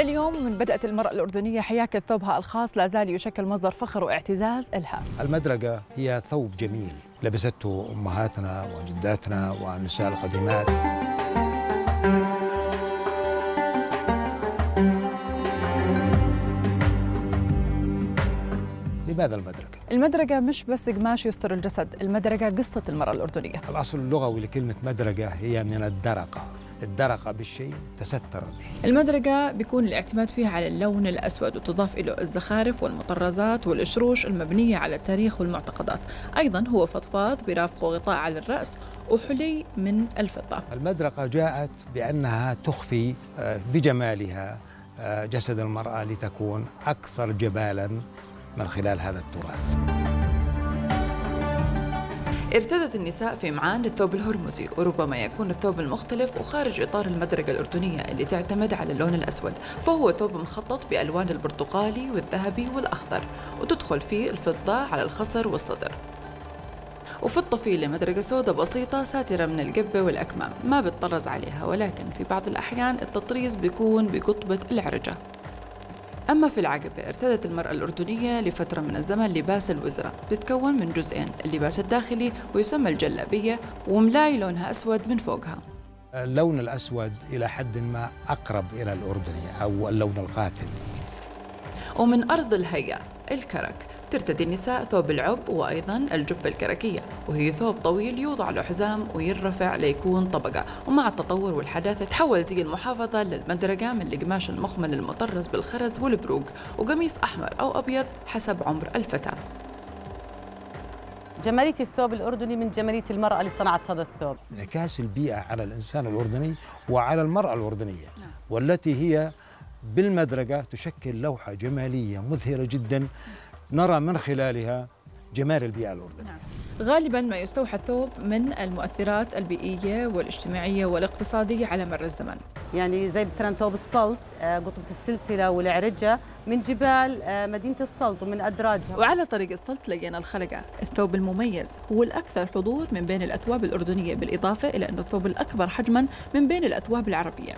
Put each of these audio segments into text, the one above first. لليوم من بدأت المرأة الأردنية حياكة ثوبها الخاص لا زال يشكل مصدر فخر واعتزاز إلها. المدرقة هي ثوب جميل لبسته أمهاتنا وجداتنا والنساء القديمات. لماذا المدرقة؟ المدرقة مش بس قماش يستر الجسد، المدرقة قصة المرأة الأردنية. الأصل اللغوي لكلمة مدرقة هي من الدرقة، الدرقة بالشيء تستر به. المدرقة بيكون الاعتماد فيها على اللون الأسود، وتضاف له الزخارف والمطرزات والقشروش المبنية على التاريخ والمعتقدات. أيضا هو فضفاض بيرافقه غطاء على الرأس وحلي من الفضة. المدرقة جاءت بأنها تخفي بجمالها جسد المرأة لتكون أكثر جمالا من خلال هذا التراث. ارتدت النساء في معان للثوب الهرمزي، وربما يكون الثوب المختلف وخارج إطار المدرقة الأردنية اللي تعتمد على اللون الأسود، فهو ثوب مخطط بألوان البرتقالي والذهبي والأخضر، وتدخل فيه الفضة على الخصر والصدر، وفي الطفيلة مدرقة سوداء بسيطة ساترة من الجبة والأكمام، ما بتطرز عليها، ولكن في بعض الأحيان التطريز بيكون بقطبة العرجة. أما في العقبة ارتدت المرأة الأردنية لفترة من الزمن لباس الوزرة، بتتكون من جزئين، اللباس الداخلي ويسمى الجلابية، وملاي لونها أسود من فوقها. اللون الأسود إلى حد ما أقرب إلى الأردنية أو اللون القاتم. ومن أرض الهيا الكرك ترتدي النساء ثوب العب وأيضا الجبة الكركية، وهي ثوب طويل يوضع له حزام ويرفع ليكون طبقة، ومع التطور والحداثة تحول زي المحافظة للمدرقة من القماش المخمل المطرز بالخرز والبروق، وقميص أحمر أو أبيض حسب عمر الفتاة. جمالية الثوب الأردني من جمالية المرأة اللي صنعت هذا الثوب. انعكاس البيئة على الإنسان الأردني وعلى المرأة الأردنية، والتي هي بالمدرقة تشكل لوحة جمالية مذهلة جدا نرى من خلالها جمال البيئة الأردنية. غالبا ما يستوحى الثوب من المؤثرات البيئية والاجتماعية والاقتصادية على مر الزمن. يعني زي مثلا ثوب السلط، قطبة السلسلة والعرجة من جبال مدينة السلط ومن أدراجها. وعلى طريق السلط لقينا الخلقة، الثوب المميز هو الأكثر حضور من بين الأثواب الأردنية، بالإضافة إلى أنه الثوب الأكبر حجما من بين الأثواب العربية.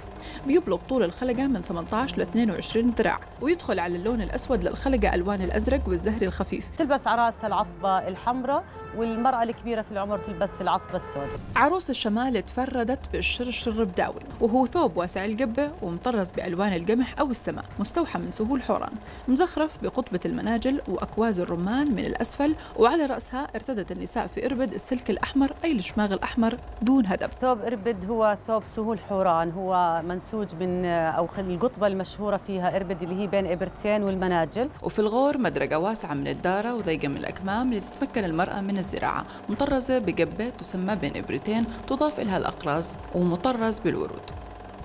بيبلغ طول الخلقة من 18 ل 22 ذراع، ويدخل على اللون الأسود للخلقة ألوان الأزرق والزهري الخفيف. تلبس عراسها العصبة الحمراء، والمرأة الكبيرة في العمر تلبس العصبة السوداء. عروس الشمال تفردت بالشرشر بداوي، وهو ثوب واسع الجبة ومطرز بألوان القمح أو السماء، مستوحى من سهول حوران، مزخرف بقطبة المناجل وأكواز الرمان من الأسفل، وعلى رأسها ارتدت النساء في إربد السلك الأحمر أي الشماغ الأحمر دون هدف. ثوب إربد هو ثوب سهول حوران، هو منسوج من أو القطبة المشهورة فيها إربد اللي هي بين إبرتين والمناجل. وفي الغور مدرقة واسعة من الدارة وضيقة من الأكمام لتتمكن المرأة من الزراعة، مطرزة بقبة تسمى بين إبرتين تضاف إلها الأقراص ومطرز بالورود.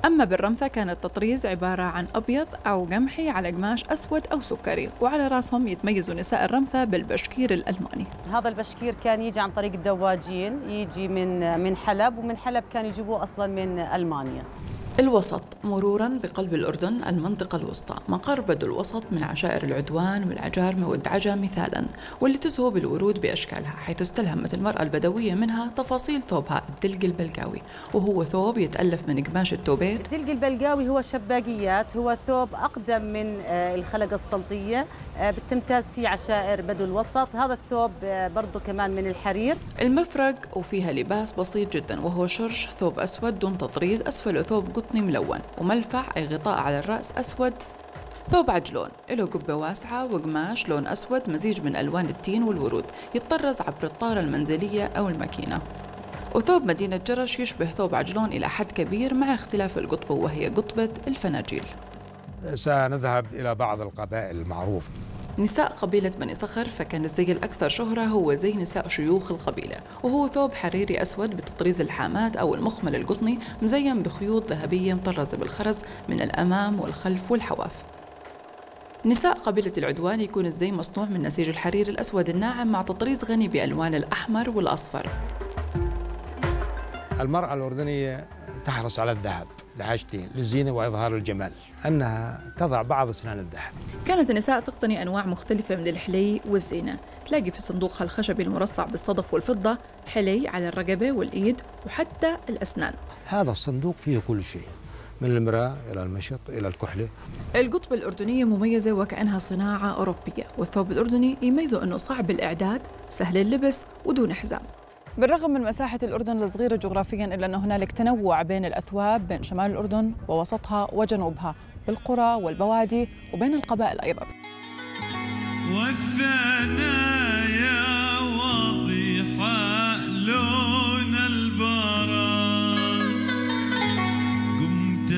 أما بالرمثة كان التطريز عبارة عن أبيض أو قمحي على قماش أسود أو سكري، وعلى رأسهم يتميزوا نساء الرمثة بالبشكير الألماني. هذا البشكير كان يجي عن طريق الدواجين، يجي من حلب، ومن حلب كان يجيبوه أصلا من ألمانيا. الوسط مرورا بقلب الأردن المنطقة الوسطى، مقر بدو الوسط من عشائر العدوان والعجارمة والدعجة مثالا، واللي تزهو بالورود بأشكالها، حيث استلهمت المرأة البدوية منها تفاصيل ثوبها الدلق البلقاوي، وهو ثوب يتألف من قماش التوبيت. الدلق البلقاوي هو شباقيات، هو ثوب أقدم من الخلقة السلطية، بتمتاز فيه عشائر بدو الوسط. هذا الثوب برضه كمان من الحرير. المفرق وفيها لباس بسيط جدا، وهو شرش ثوب أسود دون تطريز، أسفله ثوب قطني ملون وملفع أي غطاء على الرأس أسود. ثوب عجلون له قبة واسعة وقماش لون أسود مزيج من ألوان التين والورود، يتطرز عبر الطارة المنزلية أو الماكينة. وثوب مدينة جرش يشبه ثوب عجلون إلى حد كبير مع اختلاف القطبة، وهي قطبة الفناجيل. سنذهب إلى بعض القبائل المعروفة. نساء قبيلة بني صخر فكان الزي الأكثر شهرة هو زي نساء شيوخ القبيلة، وهو ثوب حريري أسود بتطريز الحامات أو المخمل القطني، مزين بخيوط ذهبية مطرزة بالخرز من الأمام والخلف والحواف. نساء قبيلة العدوان يكون الزي مصنوع من نسيج الحرير الأسود الناعم مع تطريز غني بألوان الأحمر والأصفر. المرأة الأردنية تحرص على الذهب لحاجتين، للزينة وإظهار الجمال، أنها تضع بعض أسنان الذهب. كانت النساء تقتني أنواع مختلفة من الحلي والزينة، تلاقي في صندوقها الخشبي المرصع بالصدف والفضة حلي على الرقبة والإيد وحتى الأسنان. هذا الصندوق فيه كل شيء، من المراه الى المشط الى الكحله. القطبه الاردنيه مميزه وكانها صناعه اوروبيه، والثوب الاردني يميزه انه صعب الاعداد، سهل اللبس ودون حزام. بالرغم من مساحة الأردن الصغيرة جغرافياً، إلا أن هنالك تنوع بين الأثواب بين شمال الأردن ووسطها وجنوبها، بالقرى والبوادي وبين القبائل أيضاً. والثنايا واضحة لون البرى، قمت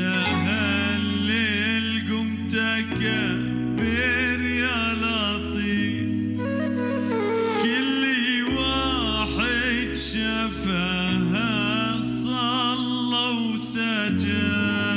هلل قمت كبر يا لطيف، شفاها صلى وسجد.